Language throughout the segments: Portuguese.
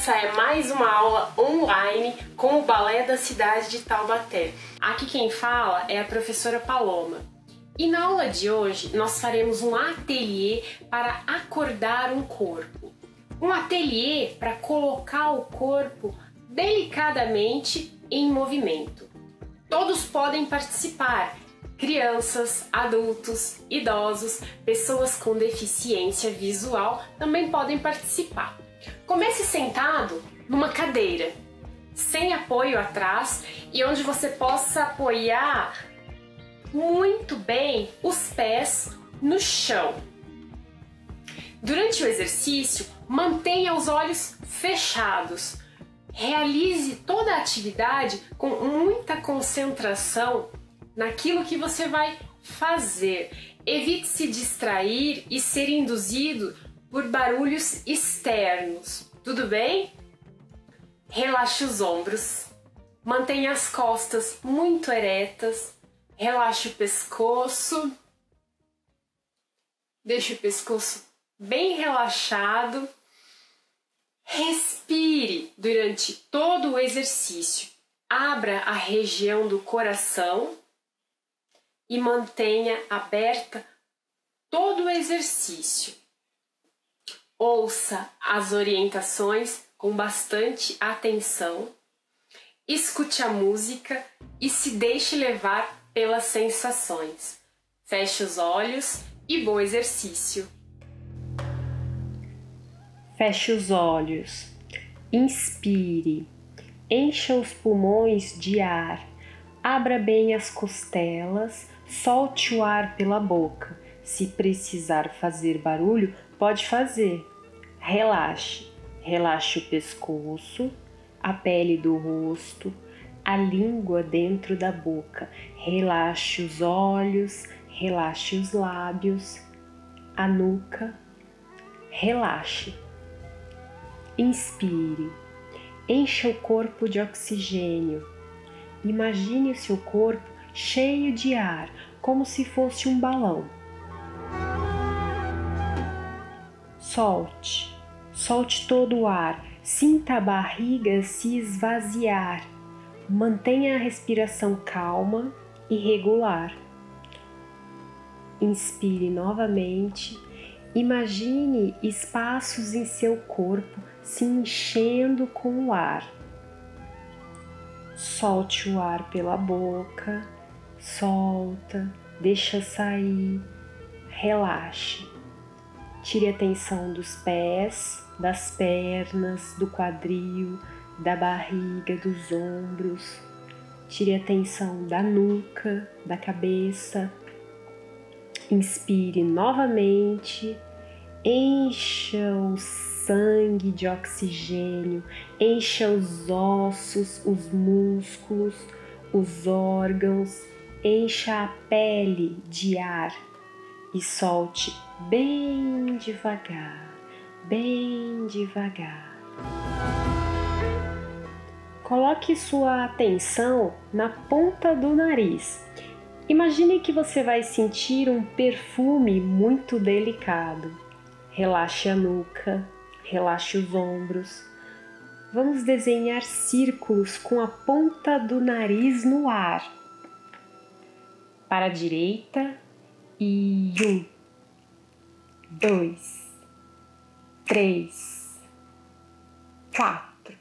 Essa é mais uma aula online com o Balé da Cidade de Taubaté. Aqui quem fala é a professora Paloma. E na aula de hoje nós faremos um ateliê para acordar um corpo. Um ateliê para colocar o corpo delicadamente em movimento. Todos podem participar. Crianças, adultos, idosos, pessoas com deficiência visual também podem participar. Comece sentado numa cadeira, sem apoio atrás e onde você possa apoiar muito bem os pés no chão. Durante o exercício, mantenha os olhos fechados. Realize toda a atividade com muita concentração naquilo que você vai fazer. Evite se distrair e ser induzido por barulhos externos. Tudo bem? Relaxe os ombros. Mantenha as costas muito eretas. Relaxe o pescoço. Deixe o pescoço bem relaxado. Respire durante todo o exercício. Abra a região do coração e mantenha aberta todo o exercício. Ouça as orientações com bastante atenção, escute a música e se deixe levar pelas sensações. Feche os olhos e bom exercício. Feche os olhos, inspire, encha os pulmões de ar, abra bem as costelas, solte o ar pela boca. Se precisar fazer barulho, pode fazer. Relaxe. Relaxe o pescoço, a pele do rosto, a língua dentro da boca. Relaxe os olhos, relaxe os lábios, a nuca. Relaxe. Inspire. Encha o corpo de oxigênio. Imagine o seu corpo cheio de ar, como se fosse um balão. Solte, solte todo o ar, sinta a barriga se esvaziar, mantenha a respiração calma e regular. Inspire novamente, imagine espaços em seu corpo se enchendo com o ar. Solte o ar pela boca, solta, deixa sair, relaxe. Tire a tensão dos pés, das pernas, do quadril, da barriga, dos ombros. Tire a tensão da nuca, da cabeça. Inspire novamente. Encha o sangue de oxigênio. Encha os ossos, os músculos, os órgãos. Encha a pele de ar. E solte bem devagar, bem devagar. Coloque sua atenção na ponta do nariz. Imagine que você vai sentir um perfume muito delicado. Relaxe a nuca, relaxe os ombros. Vamos desenhar círculos com a ponta do nariz no ar. Para a direita, e 1, 2, 3, 4.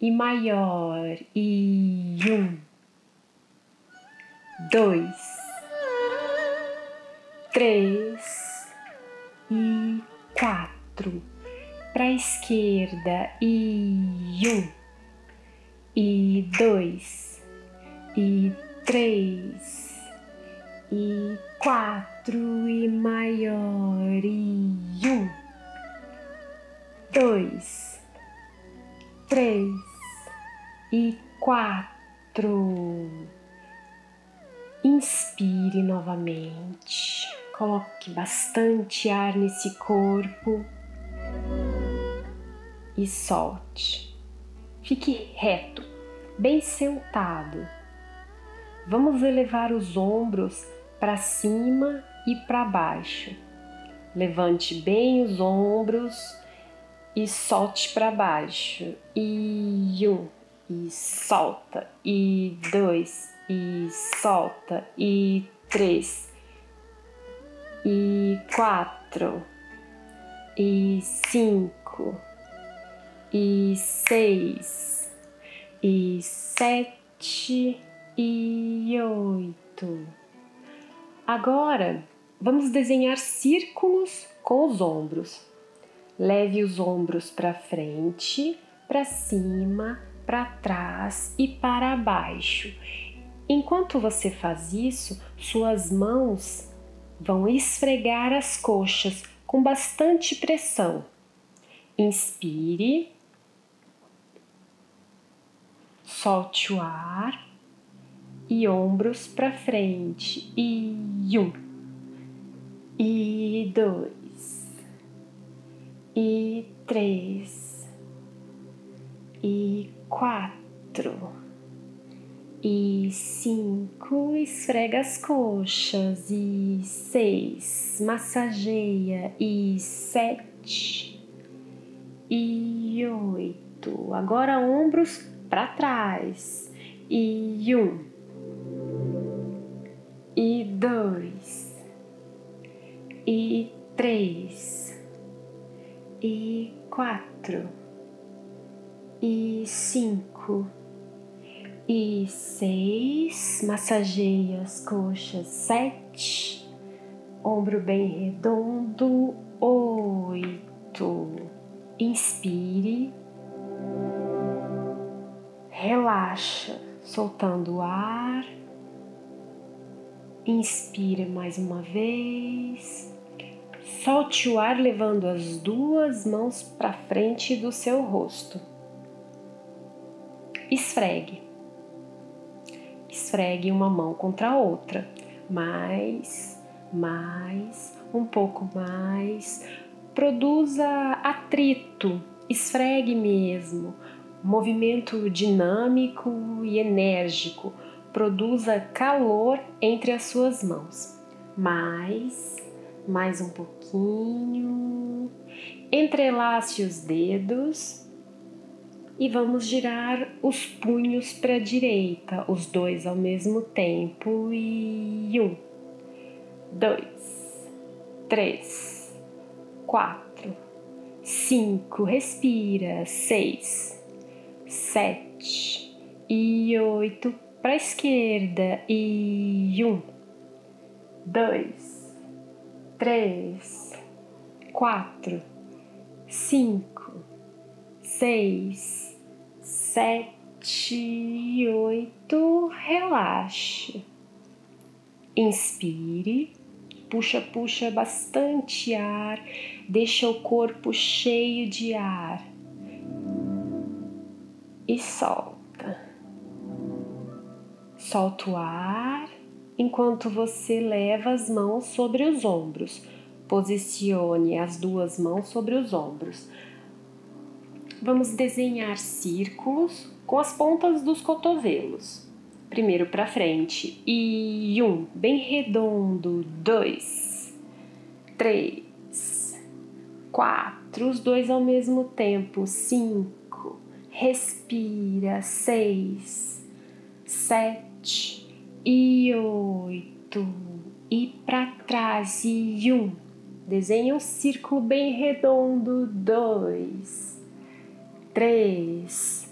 E maior. E 1, 2, 3 e 4. Para a esquerda. E 1, e 2, e 3. E 4 e maior, e 1, 2, 3 e 4. Inspire novamente, coloque bastante ar nesse corpo e solte. Fique reto, bem sentado. Vamos elevar os ombros para cima e para baixo. Levante bem os ombros e solte para baixo, e um, e solta, e dois, e solta, e três, e quatro, e cinco, e seis, e sete, e oito. Agora vamos desenhar círculos com os ombros. Leve os ombros para frente, para cima, para trás e para baixo. Enquanto você faz isso, suas mãos vão esfregar as coxas com bastante pressão. Inspire, solte o ar e ombros para frente. E um, e dois, e três, e quatro, e cinco, esfrega as coxas, e seis, massageia, e sete, e oito. Agora ombros para trás, e um, e dois, e três, e quatro, e cinco, e seis, massageia as coxas, sete, ombro bem redondo, oito, inspire, relaxa, soltando o ar, inspire mais uma vez. Solte o ar levando as duas mãos para frente do seu rosto. Esfregue. Esfregue uma mão contra a outra. Mais, um pouco mais. Produza atrito. Esfregue mesmo. Movimento dinâmico e enérgico. Produza calor entre as suas mãos. Mais um pouquinho, entrelace os dedos e vamos girar os punhos para a direita, os dois ao mesmo tempo, e um, dois, três, quatro, cinco, respira, seis, sete e oito, para a esquerda, e um, dois, três, quatro, cinco, seis, sete, oito, relaxe. Inspire, puxa bastante ar, deixa o corpo cheio de ar e solta. Solta o ar. Enquanto você leva as mãos sobre os ombros, posicione as duas mãos sobre os ombros. Vamos desenhar círculos com as pontas dos cotovelos. Primeiro para frente, e um, bem redondo, dois, três, quatro, os dois ao mesmo tempo, cinco, respira, seis, sete, e oito, e para trás, e um, desenha um círculo bem redondo, dois, três,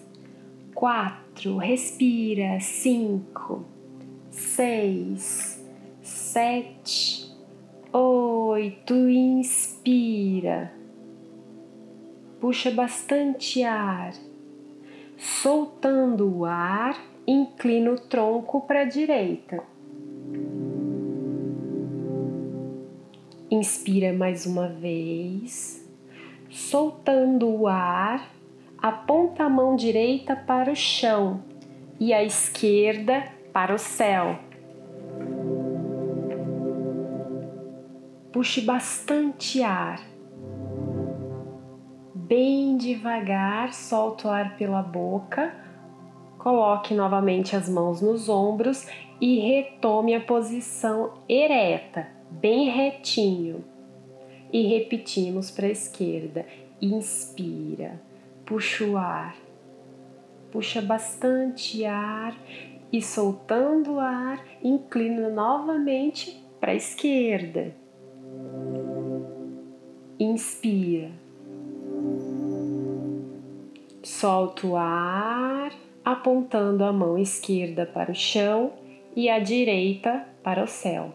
quatro, respira, cinco, seis, sete, oito, inspira, puxa bastante ar, soltando o ar. Inclina o tronco para a direita. Inspira mais uma vez. Soltando o ar, aponta a mão direita para o chão e a esquerda para o céu. Puxe bastante ar. Bem devagar, solta o ar pela boca. Coloque novamente as mãos nos ombros e retome a posição ereta, bem retinho. E repetimos para a esquerda. Inspira, puxa o ar, puxa bastante ar e soltando o ar, inclina novamente para a esquerda. Inspira, solta o ar, apontando a mão esquerda para o chão e a direita para o céu.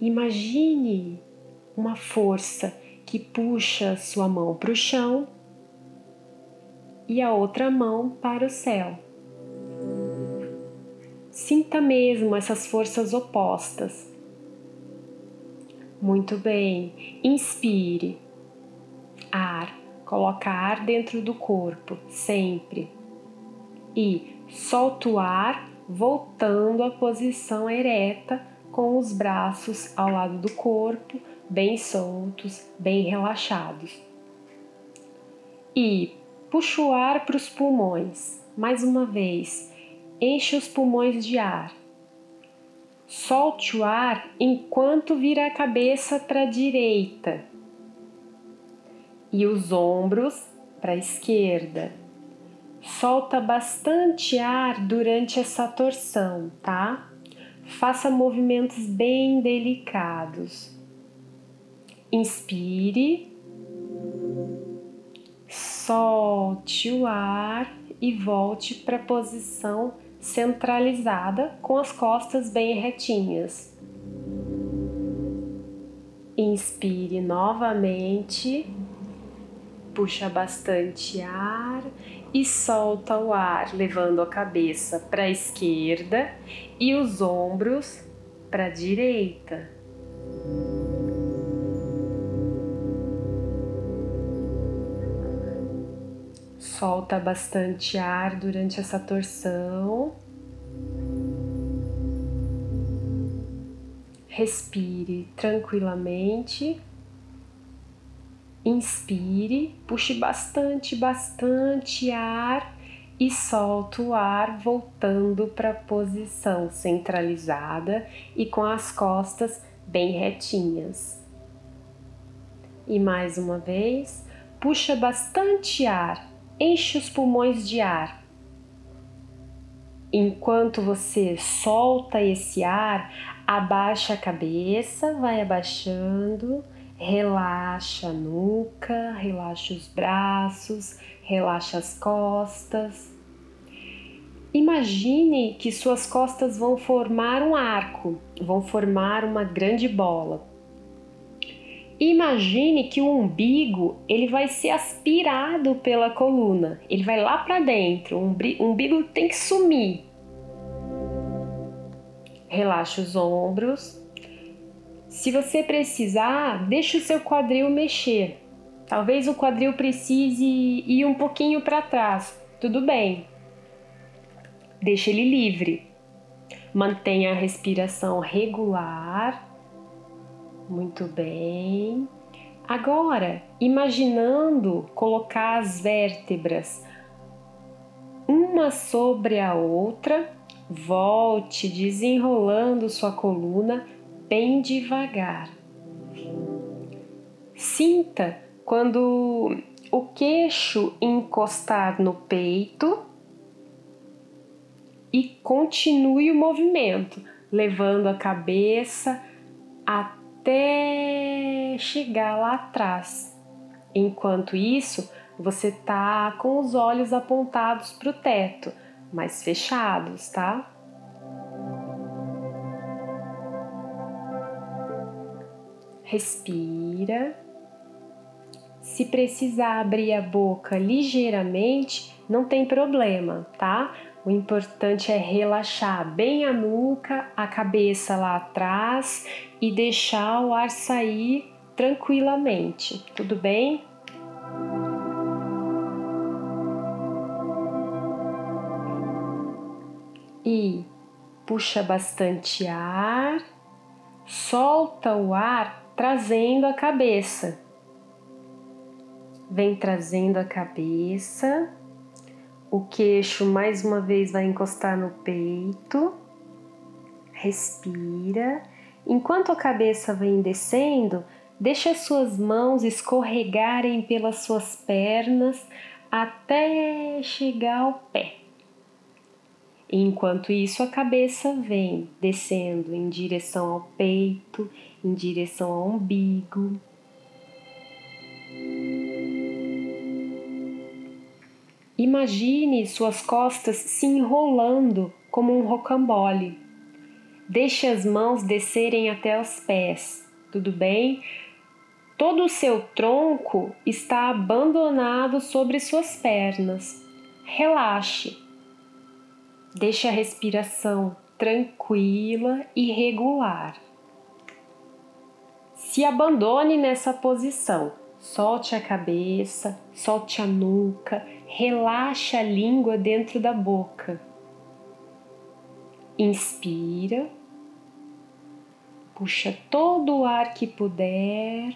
Imagine uma força que puxa sua mão para o chão e a outra mão para o céu. Sinta mesmo essas forças opostas. Muito bem, inspire, ar, coloca ar dentro do corpo, sempre. E solta o ar, voltando à posição ereta, com os braços ao lado do corpo, bem soltos, bem relaxados. E puxa o ar para os pulmões, mais uma vez, enche os pulmões de ar. Solte o ar enquanto vira a cabeça para a direita e os ombros para a esquerda. Solta bastante ar durante essa torção, tá? Faça movimentos bem delicados. Inspire, solte o ar e volte para a posição centralizada, com as costas bem retinhas. Inspire novamente, puxa bastante ar e solta o ar, levando a cabeça para a esquerda e os ombros para a direita. Solta bastante ar durante essa torção. Respire tranquilamente. Inspire, puxe bastante ar e solta o ar voltando para a posição centralizada e com as costas bem retinhas. E mais uma vez, puxa bastante ar. Enche os pulmões de ar. Enquanto você solta esse ar, abaixa a cabeça, vai abaixando, relaxa a nuca, relaxa os braços, relaxa as costas. Imagine que suas costas vão formar um arco, vão formar uma grande bola. Imagine que o umbigo ele vai ser aspirado pela coluna, ele vai lá para dentro, o umbigo tem que sumir. Relaxa os ombros. Se você precisar, deixa o seu quadril mexer. Talvez o quadril precise ir um pouquinho para trás, tudo bem. Deixa ele livre. Mantenha a respiração regular. Muito bem. Agora, imaginando colocar as vértebras uma sobre a outra, volte desenrolando sua coluna bem devagar. Sinta quando o queixo encostar no peito e continue o movimento, levando a cabeça até chegar lá atrás. Enquanto isso, você tá com os olhos apontados para o teto, mas fechados, tá? Respira. Se precisar abrir a boca ligeiramente, não tem problema, tá? O importante é relaxar bem a nuca, a cabeça lá atrás e deixar o ar sair tranquilamente, tudo bem? E puxa bastante ar, solta o ar trazendo a cabeça. Vem trazendo a cabeça. O queixo mais uma vez vai encostar no peito, respira. Enquanto a cabeça vem descendo, Deixe as suas mãos escorregarem pelas suas pernas até chegar ao pé. Enquanto isso, a cabeça vem descendo em direção ao peito, em direção ao umbigo. Imagine suas costas se enrolando como um rocambole. Deixe as mãos descerem até os pés, tudo bem? Todo o seu tronco está abandonado sobre suas pernas. Relaxe. Deixe a respiração tranquila e regular. Se abandone nessa posição. Solte a cabeça, solte a nuca, relaxe a língua dentro da boca. Inspira. Puxa todo o ar que puder.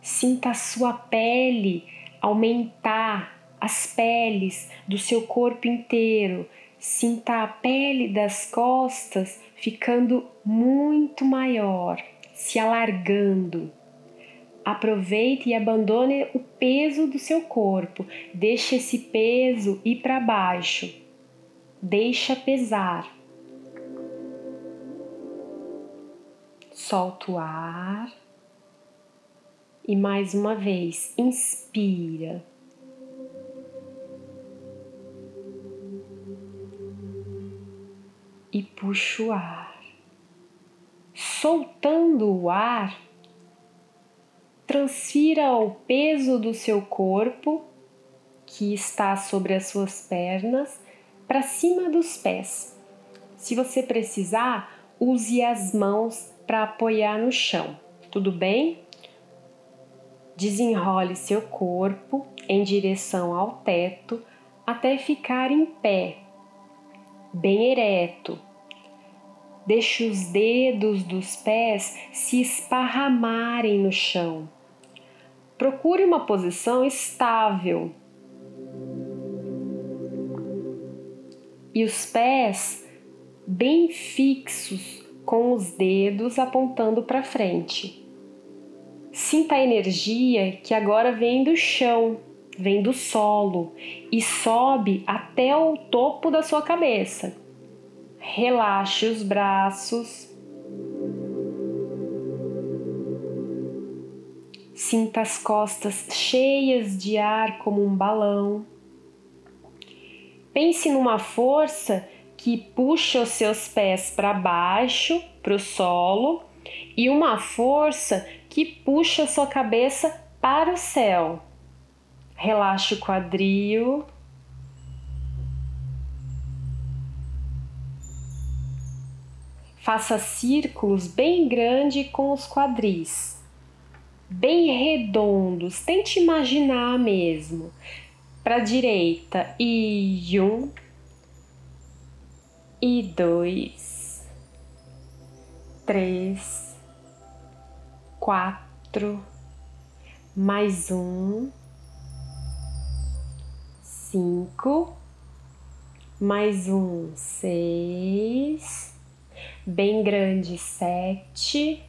Sinta a sua pele aumentar, as peles do seu corpo inteiro. Sinta a pele das costas ficando muito maior, se alargando. Aproveite e abandone o peso do seu corpo. Deixe esse peso ir para baixo. Deixa pesar. Solta o ar. E mais uma vez, inspira. E puxa o ar. Soltando o ar, transfira o peso do seu corpo, que está sobre as suas pernas, para cima dos pés. Se você precisar, use as mãos para apoiar no chão, tudo bem? Desenrole seu corpo em direção ao teto até ficar em pé, bem ereto. Deixe os dedos dos pés se esparramarem no chão. Procure uma posição estável. E os pés bem fixos com os dedos apontando para frente. Sinta a energia que agora vem do chão, vem do solo e sobe até o topo da sua cabeça. Relaxe os braços. Sinta as costas cheias de ar como um balão. Pense numa força que puxa os seus pés para baixo, para o solo, e uma força que puxa a sua cabeça para o céu. Relaxe o quadril. Faça círculos bem grandes com os quadris, bem redondos, tente imaginar mesmo. Para a direita, e 1, e 2, 3, 4, mais 1, 5, mais 1, 6, bem grande 7,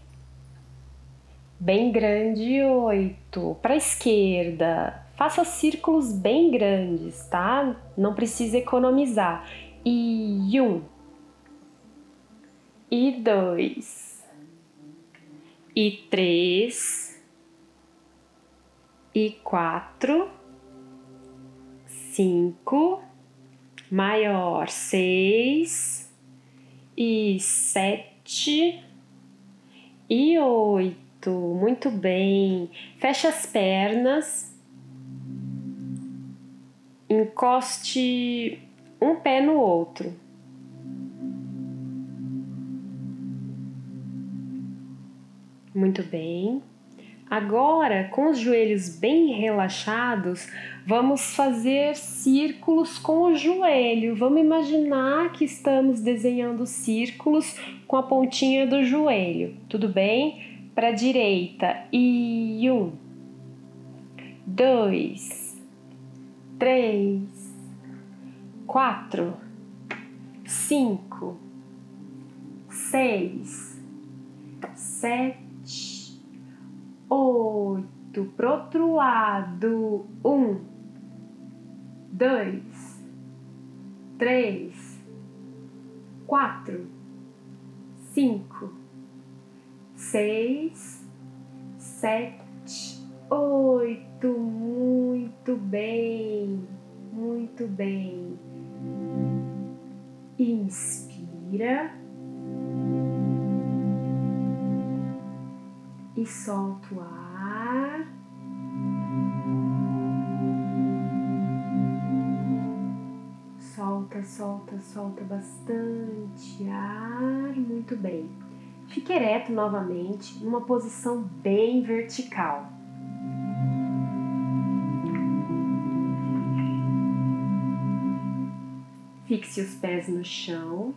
bem grande 8, para a esquerda, faça círculos bem grandes, tá? Não precisa economizar, e 1, e 2, e 3, e 4, 5, maior 6, e 7 e 8, muito bem. Fecha as pernas, encoste um pé no outro. Muito bem. Agora, com os joelhos bem relaxados, vamos fazer círculos com o joelho. Vamos imaginar que estamos desenhando círculos com a pontinha do joelho, tudo bem? Para a direita, e 1, 2, 3, 4, 5, 6, 7, 8, pro outro lado, 1, 2, 3, 4, 5, 6, 7, 8, muito bem, muito bem. Inspira e solta o ar. Solta, solta, solta bastante ar. Muito bem. Fique ereto novamente, numa posição bem vertical. Fixe os pés no chão,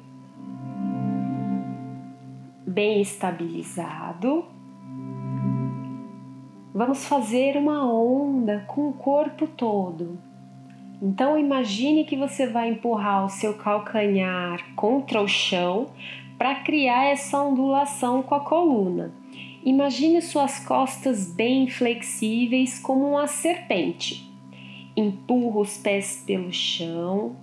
bem estabilizado. Vamos fazer uma onda com o corpo todo. Então imagine que você vai empurrar o seu calcanhar contra o chão para criar essa ondulação com a coluna. Imagine suas costas bem flexíveis como uma serpente. Empurra os pés pelo chão.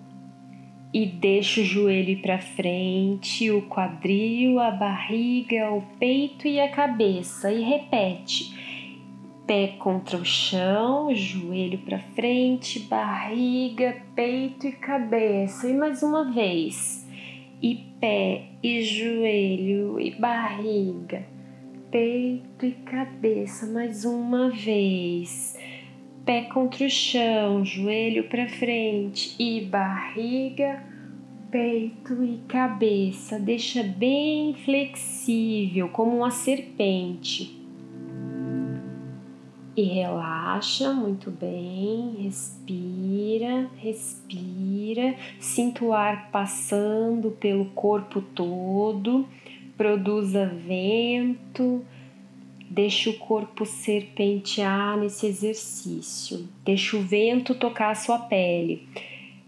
E deixa o joelho para frente, o quadril, a barriga, o peito e a cabeça. E repete: pé contra o chão, joelho para frente, barriga, peito e cabeça. E mais uma vez: e pé, e joelho, e barriga, peito e cabeça. Mais uma vez. Pé contra o chão, joelho para frente e barriga, peito e cabeça. Deixa bem flexível, como uma serpente. E relaxa, muito bem. Respira, respira. Sinta o ar passando pelo corpo todo. Produza vento. Deixa o corpo serpentear nesse exercício. Deixa o vento tocar a sua pele.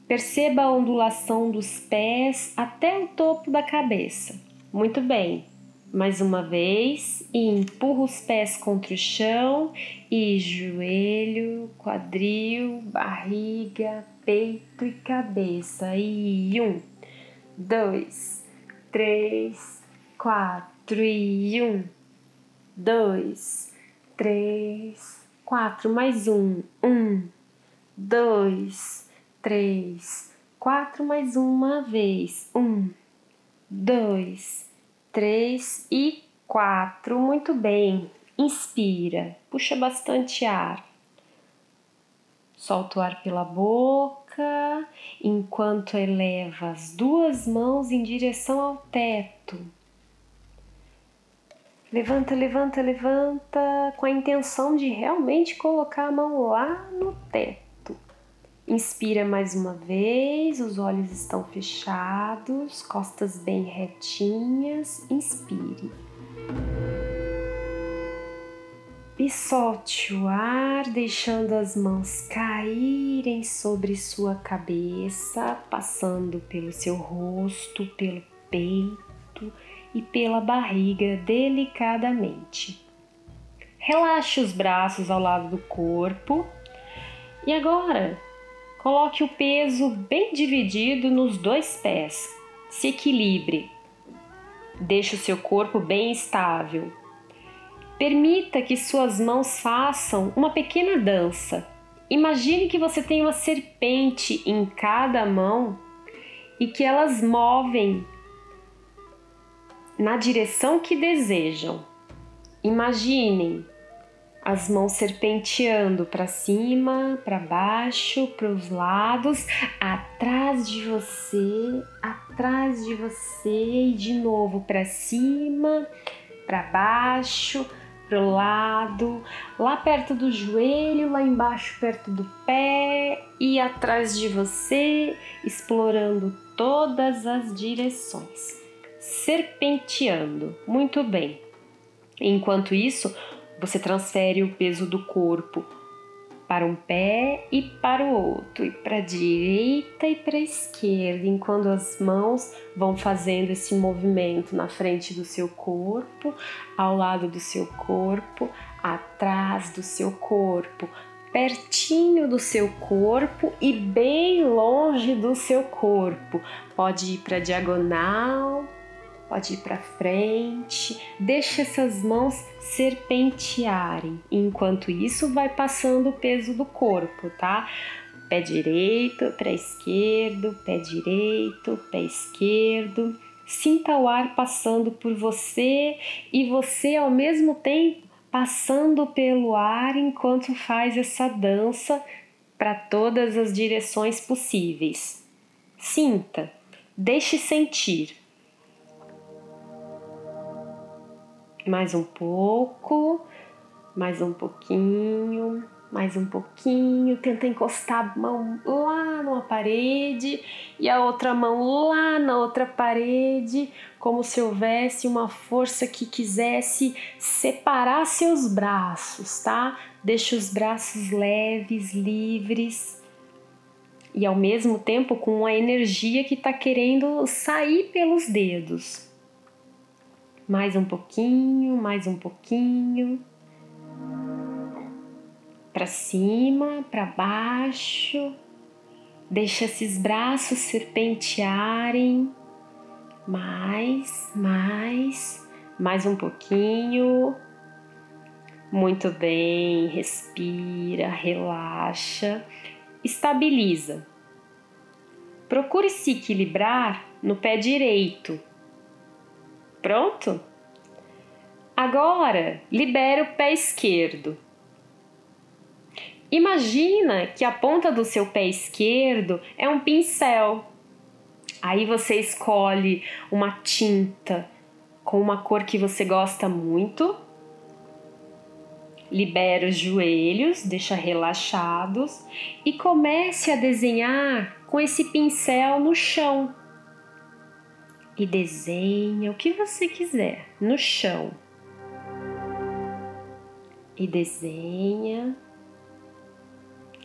Perceba a ondulação dos pés até o topo da cabeça. Muito bem. Mais uma vez. E empurra os pés contra o chão. E joelho, quadril, barriga, peito e cabeça. E 1, 2, 3, 4 e 1, 2, 3, 4, mais 1, 2, 3, 4, mais uma vez, 1, 2, 3 e 4, muito bem. Inspira, puxa bastante ar, solta o ar pela boca, enquanto eleva as duas mãos em direção ao teto. Levanta, levanta, levanta, com a intenção de realmente colocar a mão lá no teto. Inspira mais uma vez, os olhos estão fechados, costas bem retinhas. Inspire. E solte o ar, deixando as mãos caírem sobre sua cabeça, passando pelo seu rosto, pelo peito e pela barriga delicadamente. Relaxe os braços ao lado do corpo e agora coloque o peso bem dividido nos dois pés. Se equilibre, deixe o seu corpo bem estável. Permita que suas mãos façam uma pequena dança. Imagine que você tem uma serpente em cada mão e que elas movem na direção que desejam. Imaginem as mãos serpenteando para cima, para baixo, para os lados, atrás de você e de novo para cima, para baixo, para o lado, lá perto do joelho, lá embaixo perto do pé e atrás de você, explorando todas as direções. Serpenteando, muito bem. Enquanto isso, você transfere o peso do corpo para um pé e para o outro, e para a direita e para a esquerda, enquanto as mãos vão fazendo esse movimento na frente do seu corpo, ao lado do seu corpo, atrás do seu corpo, pertinho do seu corpo e bem longe do seu corpo. Pode ir para a diagonal, pode ir para frente. Deixa essas mãos serpentearem. Enquanto isso, vai passando o peso do corpo, tá? Pé direito, pé esquerdo, pé direito, pé esquerdo. Sinta o ar passando por você e você, ao mesmo tempo, passando pelo ar enquanto faz essa dança para todas as direções possíveis. Sinta, deixe sentir. Mais um pouco, mais um pouquinho, mais um pouquinho. Tenta encostar a mão lá numa parede e a outra mão lá na outra parede, como se houvesse uma força que quisesse separar seus braços, tá? Deixa os braços leves, livres e ao mesmo tempo com a energia que tá querendo sair pelos dedos. Mais um pouquinho, mais um pouquinho. Para cima, para baixo, deixa esses braços serpentearem, mais um pouquinho, muito bem, respira, relaxa, estabiliza, procure se equilibrar no pé direito, pronto? Agora, libera o pé esquerdo. Imagina que a ponta do seu pé esquerdo é um pincel. Aí você escolhe uma tinta com uma cor que você gosta muito. Libera os joelhos, deixa relaxados e comece a desenhar com esse pincel no chão. E desenha o que você quiser no chão. E desenha.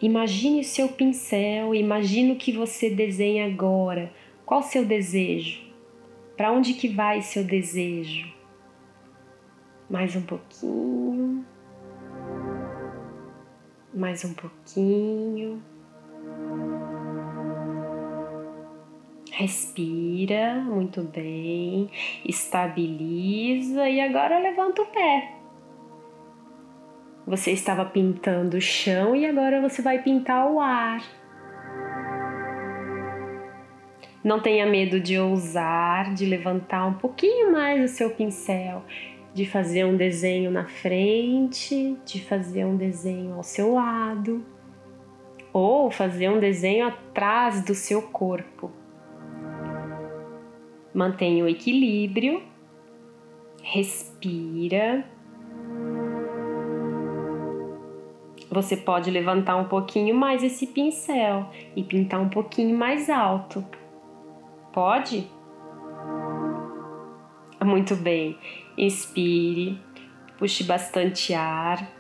Imagine o seu pincel, imagine o que você desenha agora. Qual o seu desejo? Para onde que vai seu desejo? Mais um pouquinho. Mais um pouquinho. Respira, muito bem. Estabiliza e agora levanta o pé. Você estava pintando o chão e agora você vai pintar o ar. Não tenha medo de ousar, de levantar um pouquinho mais o seu pincel, de fazer um desenho na frente, de fazer um desenho ao seu lado, ou fazer um desenho atrás do seu corpo. Mantenha o equilíbrio, respira. Você pode levantar um pouquinho mais esse pincel e pintar um pouquinho mais alto. Pode? Muito bem. Inspire, puxe bastante ar.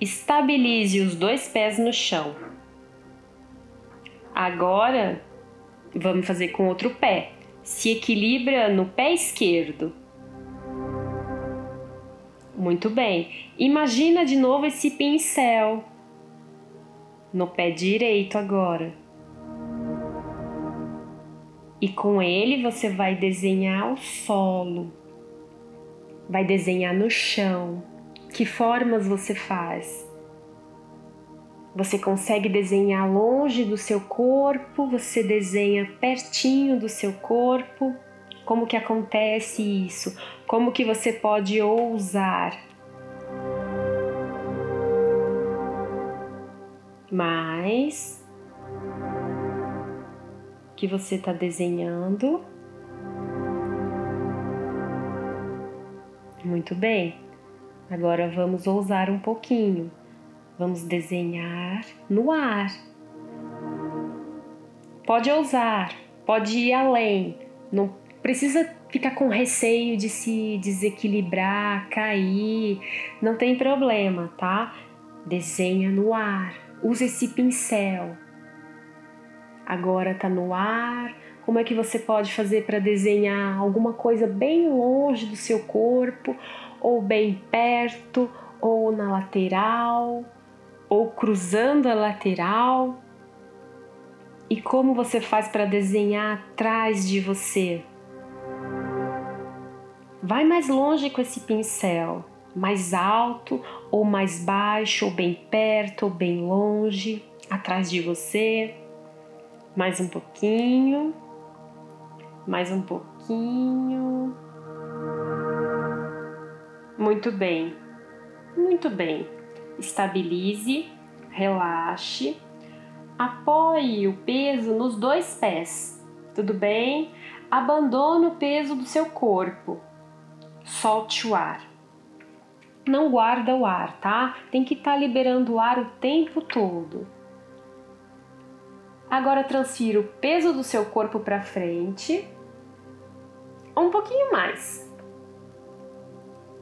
Estabilize os dois pés no chão. Agora, vamos fazer com outro pé. Se equilibra no pé esquerdo. Muito bem, imagina de novo esse pincel no pé direito agora. E com ele você vai desenhar o solo, vai desenhar no chão. Que formas você faz? Você consegue desenhar longe do seu corpo, você desenha pertinho do seu corpo. Como que acontece isso? Como que você pode ousar? Mais. O que você está desenhando? Muito bem. Agora vamos ousar um pouquinho. Vamos desenhar no ar. Pode ousar, pode ir além. Não precisa ficar com receio de se desequilibrar, cair, não tem problema, tá? Desenha no ar, usa esse pincel. Agora tá no ar, como é que você pode fazer para desenhar alguma coisa bem longe do seu corpo ou bem perto, ou na lateral, ou cruzando a lateral. E como você faz para desenhar atrás de você? Vai mais longe com esse pincel, mais alto, ou mais baixo, ou bem perto, ou bem longe, atrás de você. Mais um pouquinho, mais um pouquinho. Muito bem, muito bem. Estabilize, relaxe, apoie o peso nos dois pés, tudo bem? Abandone o peso do seu corpo, solte o ar. Não guarda o ar, tá? Tem que estar liberando o ar o tempo todo. Agora transfira o peso do seu corpo para frente, um pouquinho mais,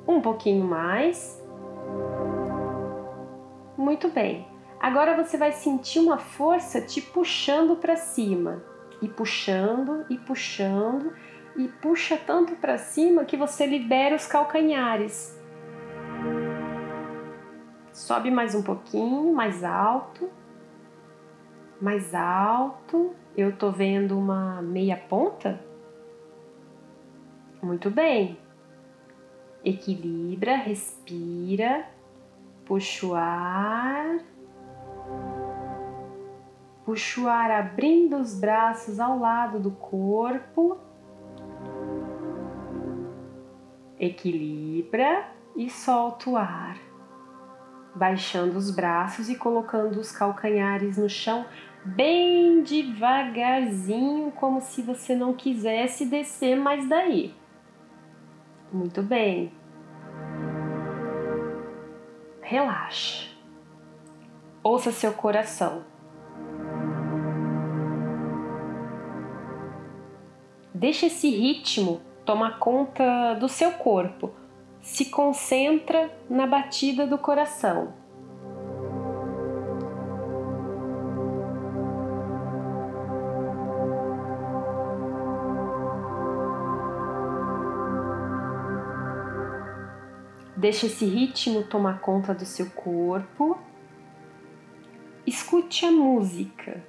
um pouquinho mais. Muito bem. Agora você vai sentir uma força te puxando para cima, e puxando, e puxando, e puxa tanto para cima que você libera os calcanhares. Sobe mais um pouquinho, mais alto. Mais alto, eu tô vendo uma meia ponta. Muito bem. Equilibra, respira, puxa o ar. Puxa o ar abrindo os braços ao lado do corpo. Equilibra e solta o ar. Baixando os braços e colocando os calcanhares no chão bem devagarzinho, como se você não quisesse descer mais daí. Muito bem. Relaxa. Ouça seu coração. Deixa esse ritmo tomar conta do seu corpo. Se concentra na batida do coração. Deixa esse ritmo tomar conta do seu corpo. Escute a música.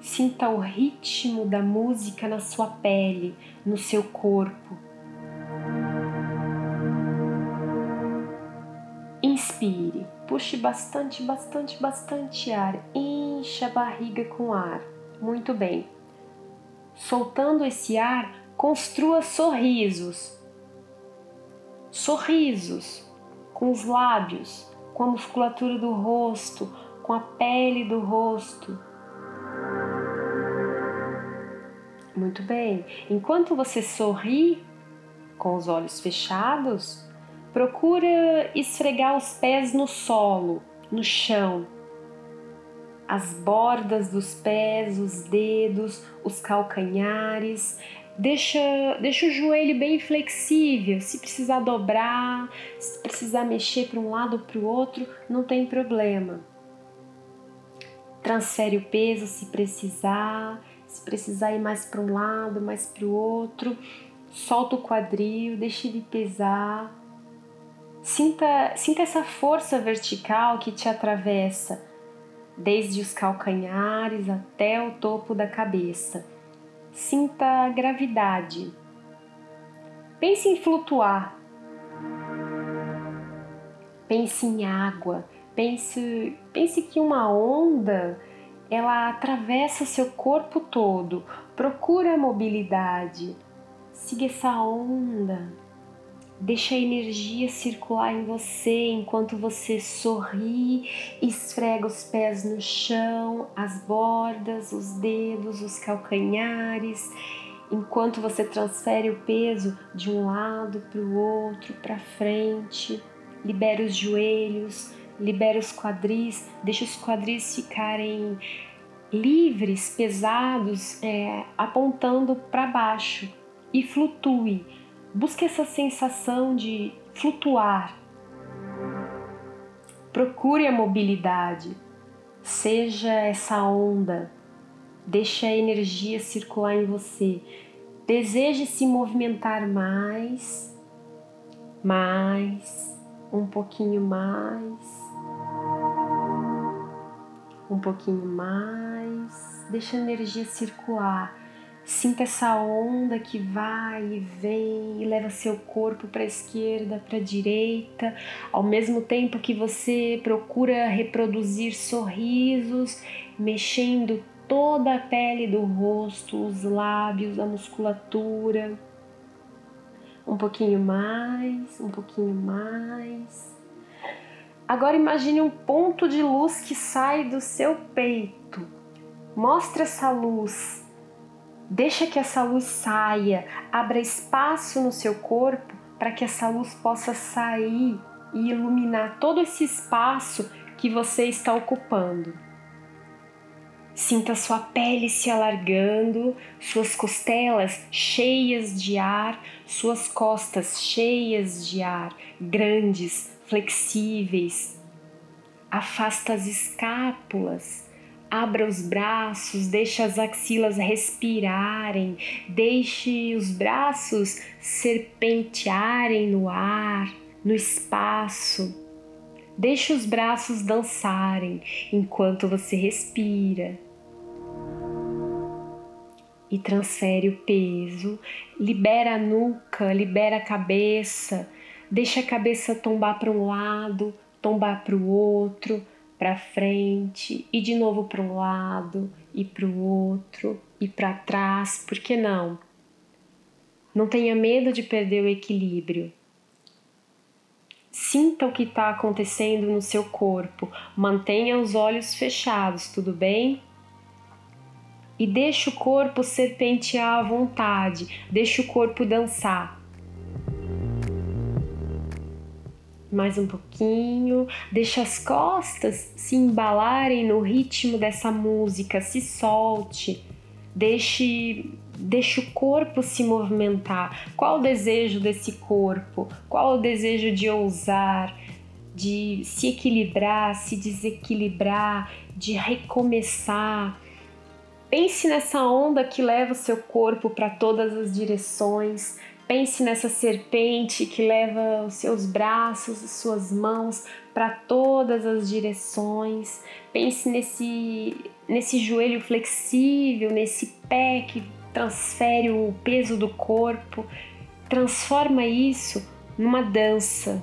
Sinta o ritmo da música na sua pele, no seu corpo. Inspire, puxe bastante, bastante, bastante ar. Encha a barriga com ar. Muito bem. Soltando esse ar, construa sorrisos. Sorrisos com os lábios, com a musculatura do rosto, com a pele do rosto. Muito bem. Enquanto você sorri com os olhos fechados, procura esfregar os pés no solo, no chão. As bordas dos pés, os dedos, os calcanhares. Deixa o joelho bem flexível, se precisar dobrar, se precisar mexer para um lado ou para o outro, não tem problema. Transfere o peso se precisar ir mais para um lado, mais para o outro, solta o quadril, deixa ele pesar. Sinta essa força vertical que te atravessa, desde os calcanhares até o topo da cabeça. Sinta a gravidade. Pense em flutuar. Pense em água. Pense que uma onda, ela atravessa o seu corpo todo. Procura a mobilidade. Siga essa onda. Deixa a energia circular em você enquanto você sorri, esfrega os pés no chão, as bordas, os dedos, os calcanhares, enquanto você transfere o peso de um lado para o outro, para frente, libera os joelhos, libera os quadris, deixa os quadris ficarem livres, pesados, apontando para baixo e flutue. Busque essa sensação de flutuar. Procure a mobilidade. Seja essa onda. Deixe a energia circular em você. Deseje se movimentar mais, um pouquinho mais, deixa a energia circular. Sinta essa onda que vai e vem e leva seu corpo para a esquerda, para a direita, ao mesmo tempo que você procura reproduzir sorrisos, mexendo toda a pele do rosto, os lábios, a musculatura. Um pouquinho mais, Agora imagine um ponto de luz que sai do seu peito. Mostra essa luz. Deixa que essa luz saia, abra espaço no seu corpo para que essa luz possa sair e iluminar todo esse espaço que você está ocupando. Sinta sua pele se alargando, suas costelas cheias de ar, suas costas cheias de ar, grandes, flexíveis. Afasta as escápulas. Abra os braços, deixe as axilas respirarem, deixe os braços serpentearem no ar, no espaço. Deixe os braços dançarem enquanto você respira. E transfere o peso, libera a nuca, libera a cabeça, deixa a cabeça tombar para um lado, tombar para o outro, para frente e de novo para um lado e para o outro e para trás, por que não? Não tenha medo de perder o equilíbrio. Sinta o que está acontecendo no seu corpo, mantenha os olhos fechados, tudo bem? E deixe o corpo serpentear à vontade, deixe o corpo dançar. Mais um pouquinho, deixa as costas se embalarem no ritmo dessa música, se solte, deixe o corpo se movimentar. Qual o desejo desse corpo? Qual o desejo de ousar, de se equilibrar, se desequilibrar, de recomeçar? Pense nessa onda que leva o seu corpo para todas as direções. Pense nessa serpente que leva os seus braços e suas mãos para todas as direções. Pense nesse joelho flexível, nesse pé que transfere o peso do corpo. Transforma isso numa dança.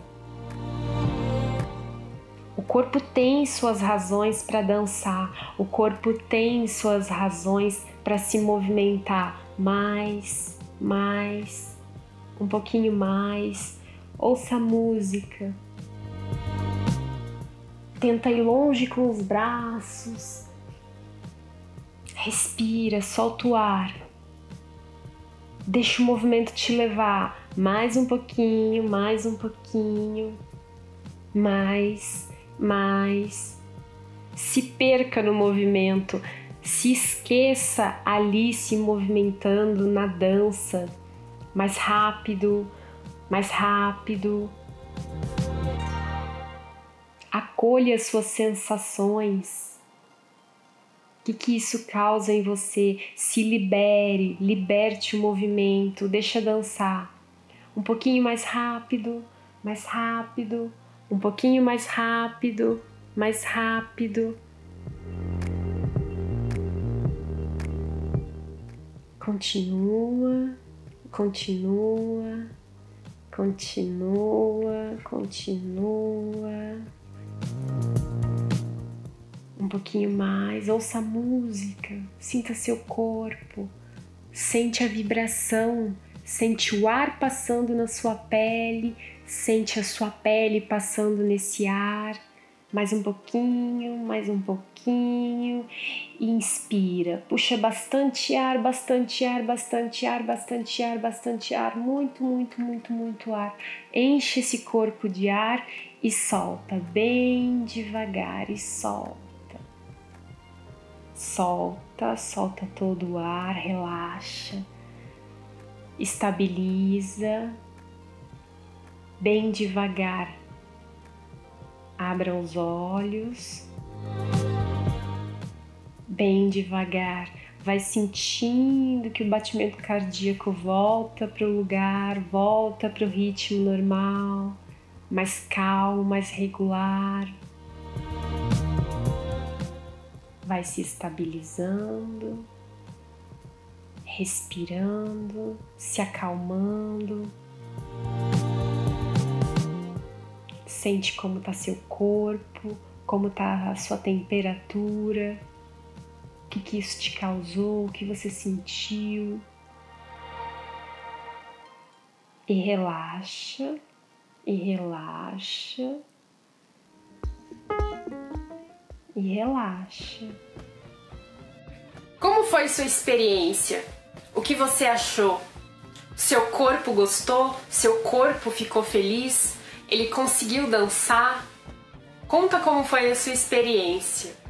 O corpo tem suas razões para dançar. O corpo tem suas razões para se movimentar. Mais. Um pouquinho mais, ouça a música, tenta ir longe com os braços, respira, solta o ar, deixa o movimento te levar, mais um pouquinho, mais, se perca no movimento, se esqueça ali se movimentando na dança. Mais rápido, Acolha as suas sensações. O que isso causa em você? Se libere, liberte o movimento, deixa dançar. Um pouquinho mais rápido, um pouquinho mais rápido, Continua. Um pouquinho mais, ouça a música, sinta seu corpo, sente a vibração, sente o ar passando na sua pele, sente a sua pele passando nesse ar. Mais um pouquinho, e inspira, puxa bastante ar, muito ar, enche esse corpo de ar e solta, bem devagar e solta todo o ar, relaxa, estabiliza, bem devagar, abra os olhos, bem devagar, vai sentindo que o batimento cardíaco volta para o lugar, volta para o ritmo normal, mais calmo, mais regular. Vai se estabilizando, respirando, se acalmando. Sente como está seu corpo, como está a sua temperatura, o que isso te causou, o que você sentiu. E relaxa, e relaxa, e relaxa. Como foi sua experiência? O que você achou? Seu corpo gostou? Seu corpo ficou feliz? Ele conseguiu dançar? Conta como foi a sua experiência.